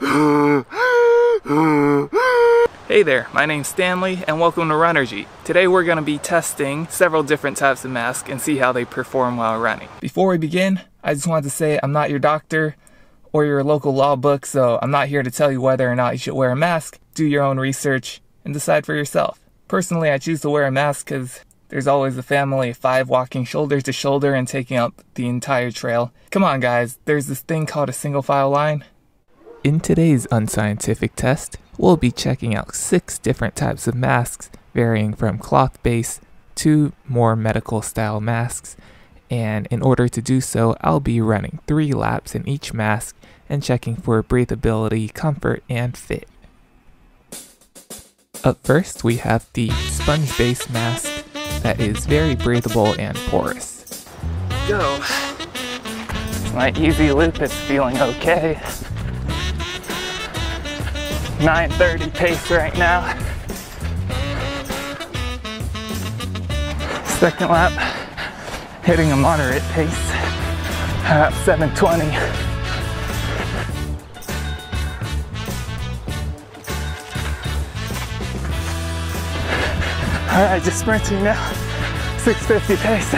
Hey there, my name's Stanley and welcome to Runergy. Today we're going to be testing several different types of masks and see how they perform while running. Before we begin, I just wanted to say I'm not your doctor or your local law book, so I'm not here to tell you whether or not you should wear a mask. Do your own research and decide for yourself. Personally, I choose to wear a mask because there's always a family of five walking shoulder to shoulder and taking up the entire trail. Come on guys, there's this thing called a single file line. In today's unscientific test, we'll be checking out 6 different types of masks, varying from cloth-based to more medical-style masks, and in order to do so, I'll be running 3 laps in each mask and checking for breathability, comfort, and fit. Up first, we have the sponge-based mask that is very breathable and porous. Go! My easy loop is feeling okay. 9:30 pace right now. Second lap, hitting a moderate pace, about 7:20. All right, just sprinting now, 6:50 pace.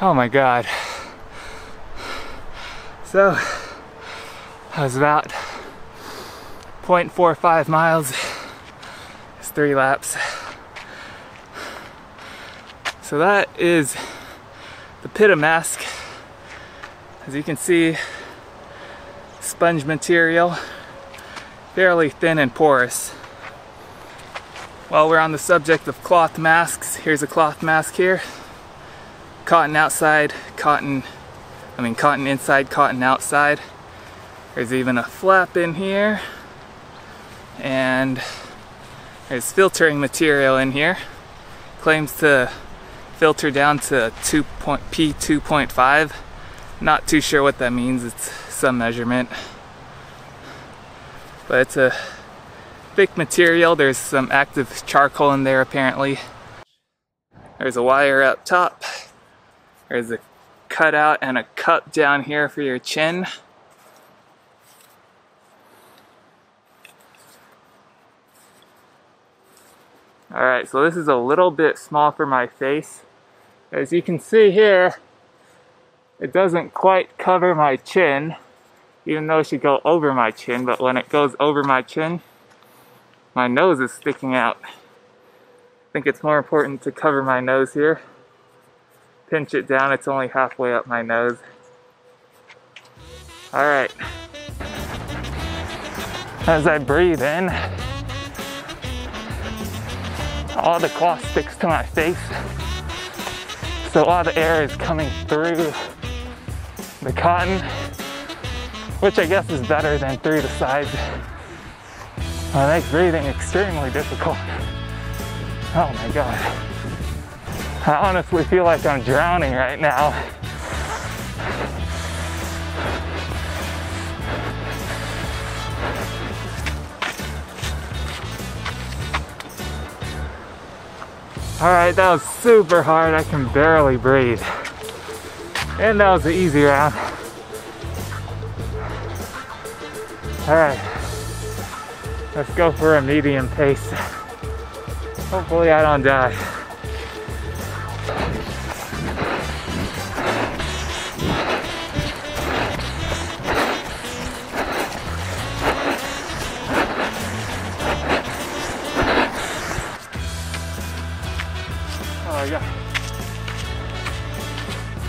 Oh my God. So, I was about 0.45 miles, it's 3 laps. So that is the Pitta mask. As you can see, sponge material, fairly thin and porous. While we're on the subject of cloth masks, here's a cloth mask here. Cotton outside, cotton inside, cotton outside. There's even a flap in here. And there's filtering material in here. Claims to filter down to P2.5. Not too sure what that means, it's some measurement. But it's a thick material. There's some active charcoal in there apparently. There's a wire up top. There's a cut out and a cup down here for your chin. Alright, so this is a little bit small for my face. As you can see here, it doesn't quite cover my chin, even though it should go over my chin, but when it goes over my chin, my nose is sticking out. I think it's more important to cover my nose here. Pinch it down, it's only halfway up my nose. Alright. As I breathe in, all the cloth sticks to my face. So all the air is coming through the cotton, which I guess is better than through the sides. That makes breathing extremely difficult. Oh my God. I honestly feel like I'm drowning right now. Alright, that was super hard. I can barely breathe. And that was the easy round. Alright, let's go for a medium pace. Hopefully I don't die.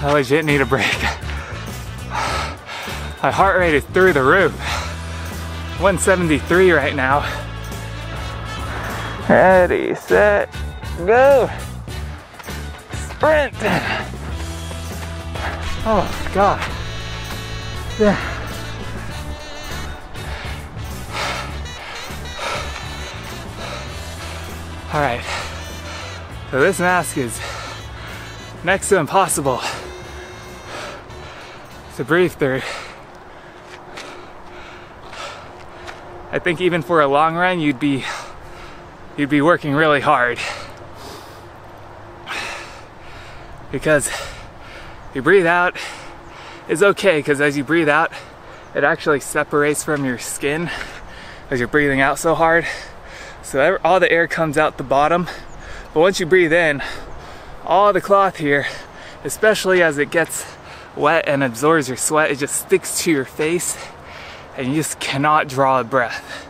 I legit need a break. My heart rate is through the roof. 173 right now. Ready, set, go! Sprint! Oh God. Yeah. Alright. So this mask is next to impossible to breathe through. I think even for a long run, you'd be working really hard because Your breathe out is okay, because as you breathe out, it actually separates from your skin because you're breathing out so hard. So all the air comes out the bottom. But once you breathe in, all the cloth here, especially as it gets wet and absorbs your sweat, it just sticks to your face and you just cannot draw a breath.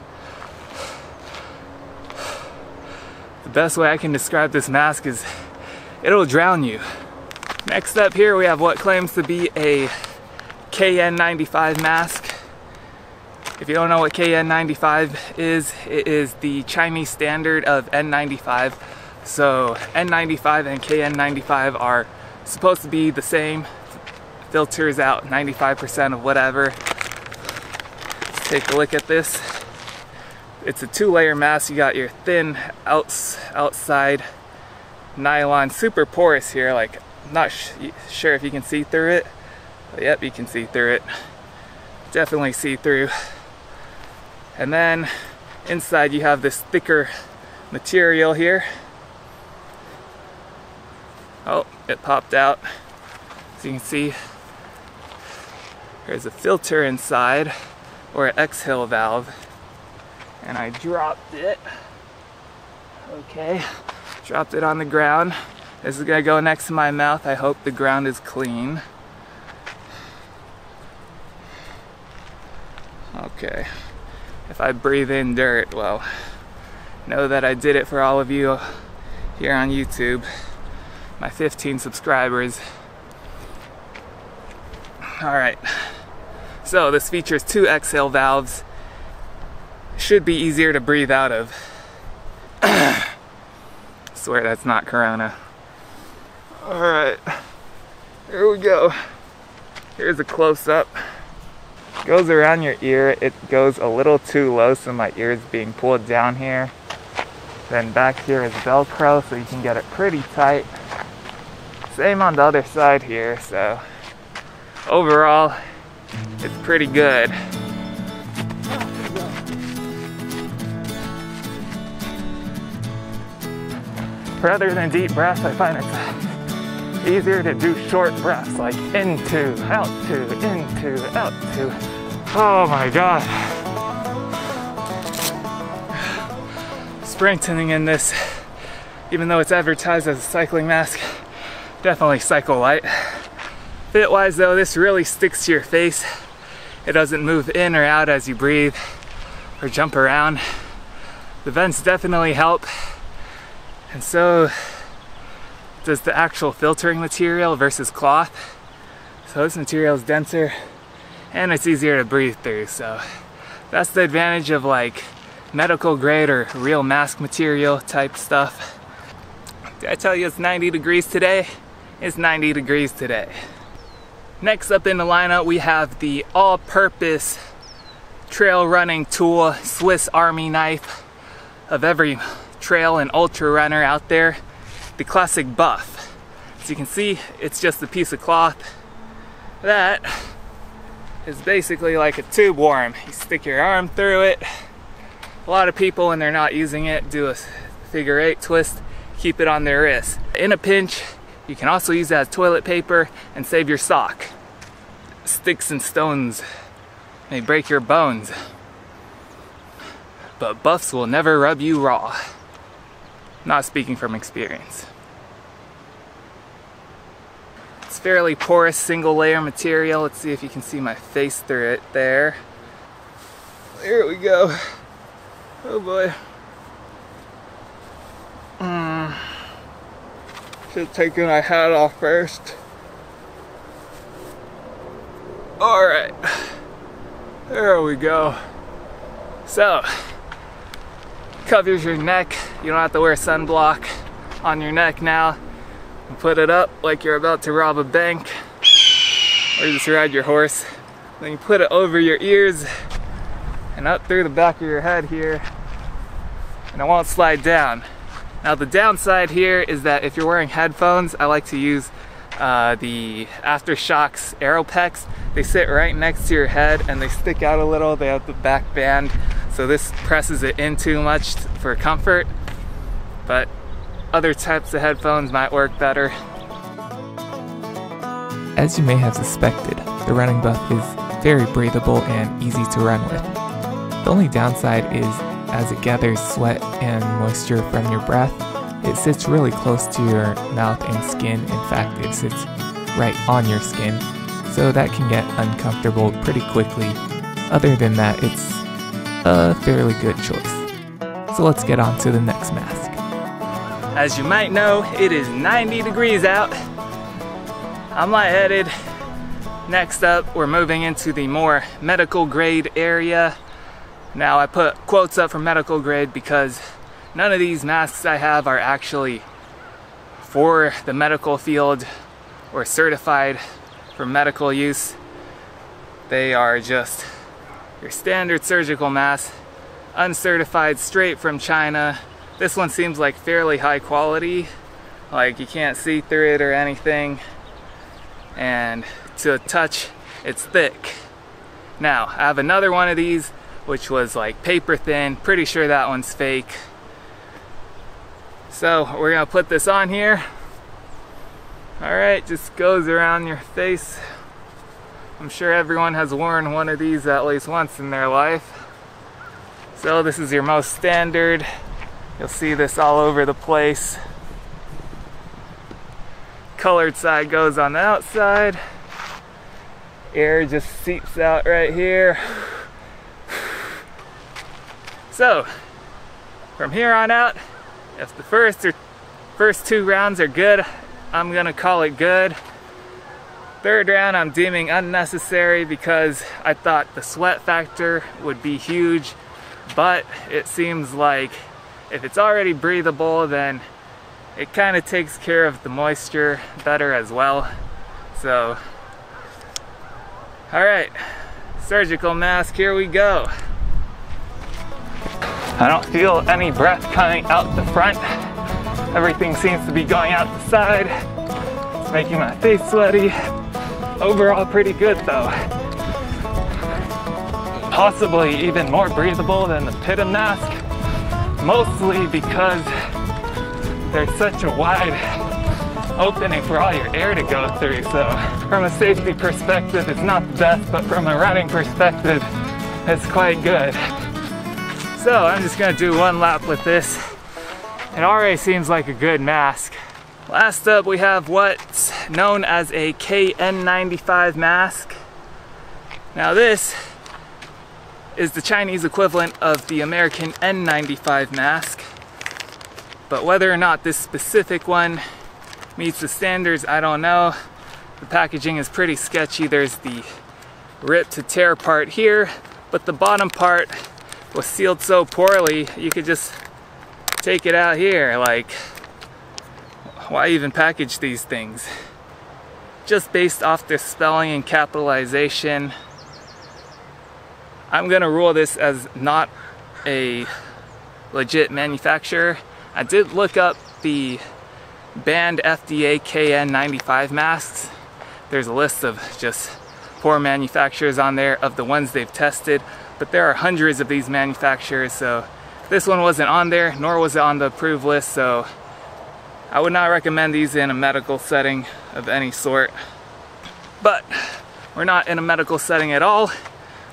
The best way I can describe this mask is it'll drown you. Next up here we have what claims to be a KN95 mask. If you don't know what KN95 is, it is the Chinese standard of N95. So N95 and KN95 are supposed to be the same. Filters out 95% of whatever. Let's take a look at this. It's a two-layer mask. You got your thin outside nylon, super porous here. Like, I'm not sure if you can see through it. But yep, you can see through it. Definitely see through. And then inside you have this thicker material here. Oh, it popped out. So you can see there's a filter inside, or an exhale valve. And I dropped it. Okay, dropped it on the ground. This is gonna go next to my mouth. I hope the ground is clean. Okay, if I breathe in dirt, well, know that I did it for all of you here on YouTube, my 15 subscribers. Alright, so this features two exhale valves. Should be easier to breathe out of. I swear that's not Corona. Alright, here we go. Here's a close-up. Goes around your ear. It goes a little too low, so my ear is being pulled down here. Then back here is Velcro, so you can get it pretty tight. Same on the other side here, so overall, it's pretty good. Rather than deep breaths, I find it's easier to do short breaths, like into, out to, into, out to. Oh my God. Sprinting in this, even though it's advertised as a cycling mask, definitely cycle light. Fit wise though, this really sticks to your face. It doesn't move in or out as you breathe or jump around. The vents definitely help. And so does the actual filtering material versus cloth. So this material is denser and it's easier to breathe through. So that's the advantage of like medical grade or real mask material type stuff. Did I tell you it's 90 degrees today? It's 90 degrees today. Next up in the lineup we have the all-purpose trail running tool, Swiss Army knife of every trail and ultra runner out there, the classic buff. As you can see, it's just a piece of cloth that is basically like a tube worm. You stick your arm through it. A lot of people, when they're not using it, do a figure-8 twist, keep it on their wrist. In a pinch, you can also use it as toilet paper and save your sock. Sticks and stones may break your bones, but buffs will never rub you raw. Not speaking from experience. It's fairly porous, single layer material. Let's see if you can see my face through it there. There we go. Oh boy. Should have taken my hat off first. Alright. There we go. So, covers your neck. You don't have to wear sunblock on your neck now. You put it up like you're about to rob a bank or just ride your horse. Then you put it over your ears and up through the back of your head here, and it won't slide down. Now the downside here is that if you're wearing headphones, I like to use the Aftershokz Aeropex. They sit right next to your head and they stick out a little. They have the back band, so this presses it in too much for comfort, but other types of headphones might work better. As you may have suspected, the running buff is very breathable and easy to run with. The only downside is, as it gathers sweat and moisture from your breath, it sits really close to your mouth and skin. In fact, it sits right on your skin, so that can get uncomfortable pretty quickly. Other than that, it's a fairly good choice. So let's get on to the next mask. As you might know, it is 90 degrees out. I'm lightheaded. Next up, we're moving into the more medical grade area. Now, I put quotes up for medical grade because none of these masks I have are actually for the medical field or certified for medical use. They are just your standard surgical mask, uncertified, straight from China. This one seems like fairly high quality, like you can't see through it or anything, and to a touch it's thick. Now, I have another one of these which was like paper thin. Pretty sure that one's fake. So we're gonna put this on here. Alright, just goes around your face. I'm sure everyone has worn one of these at least once in their life. So this is your most standard. You'll see this all over the place. Colored side goes on the outside. Air just seeps out right here. So, from here on out, if the first two rounds are good, I'm gonna call it good. Third round I'm deeming unnecessary because I thought the sweat factor would be huge, but it seems like if it's already breathable, then it kind of takes care of the moisture better as well. So, alright, surgical mask, here we go. I don't feel any breath coming out the front. Everything seems to be going out the side. It's making my face sweaty. Overall pretty good though. Possibly even more breathable than the Pitta mask, mostly because there's such a wide opening for all your air to go through. So from a safety perspective, it's not the best, but from a running perspective, it's quite good. So I'm just gonna do one lap with this. It already seems like a good mask. Last up, we have what's known as a KN95 mask. Now this is the Chinese equivalent of the American N95 mask. But whether or not this specific one meets the standards, I don't know. The packaging is pretty sketchy. There's the rip to tear part here, but the bottom part was sealed so poorly, you could just take it out here. Like, why even package these things? Just based off the spelling and capitalization, I'm gonna rule this as not a legit manufacturer. I did look up the banned FDA KN95 masks. There's a list of just poor manufacturers on there of the ones they've tested. But there are hundreds of these manufacturers, so this one wasn't on there, nor was it on the approved list, so I would not recommend these in a medical setting of any sort. But we're not in a medical setting at all.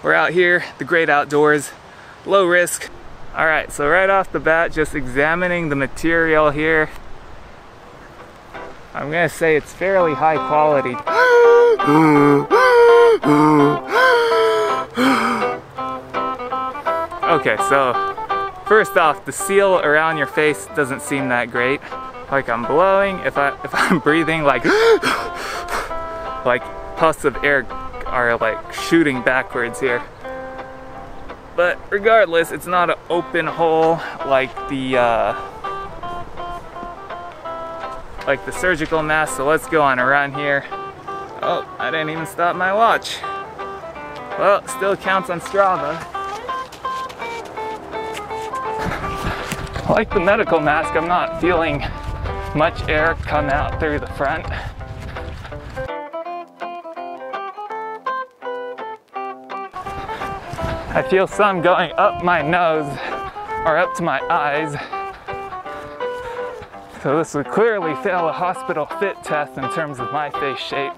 We're out here, the great outdoors, low risk. Alright, so right off the bat, just examining the material here, I'm gonna say it's fairly high quality. Okay, so first off, the seal around your face doesn't seem that great. Like I'm blowing, if I'm breathing, like like puffs of air are like shooting backwards here. But regardless, it's not an open hole like the surgical mask. So let's go on a run here. Oh, I didn't even stop my watch. Well, still counts on Strava. Like the medical mask, I'm not feeling much air come out through the front. I feel some going up my nose or up to my eyes. So this would clearly fail a hospital fit test in terms of my face shape.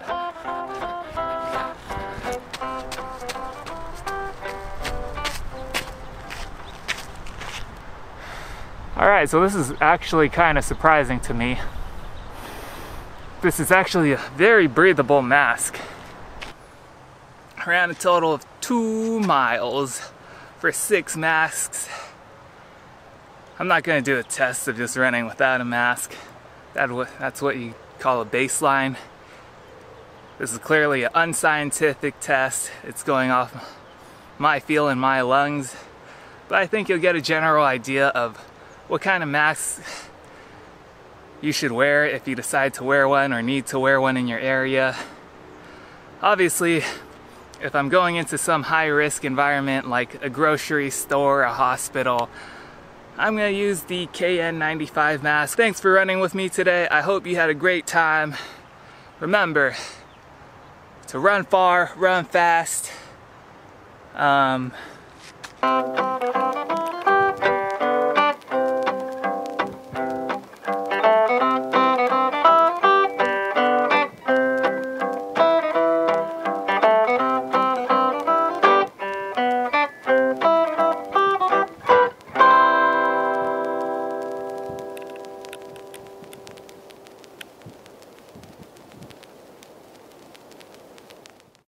Alright, so this is actually kind of surprising to me. This is actually a very breathable mask. I ran a total of 2 miles for 6 masks. I'm not going to do a test of just running without a mask. That's what you call a baseline. This is clearly an unscientific test. It's going off my feel in my lungs. But I think you'll get a general idea of what kind of masks you should wear if you decide to wear one or need to wear one in your area. Obviously, if I'm going into some high-risk environment like a grocery store, a hospital, I'm going to use the KN95 mask. Thanks for running with me today. I hope you had a great time. Remember to run far, run fast.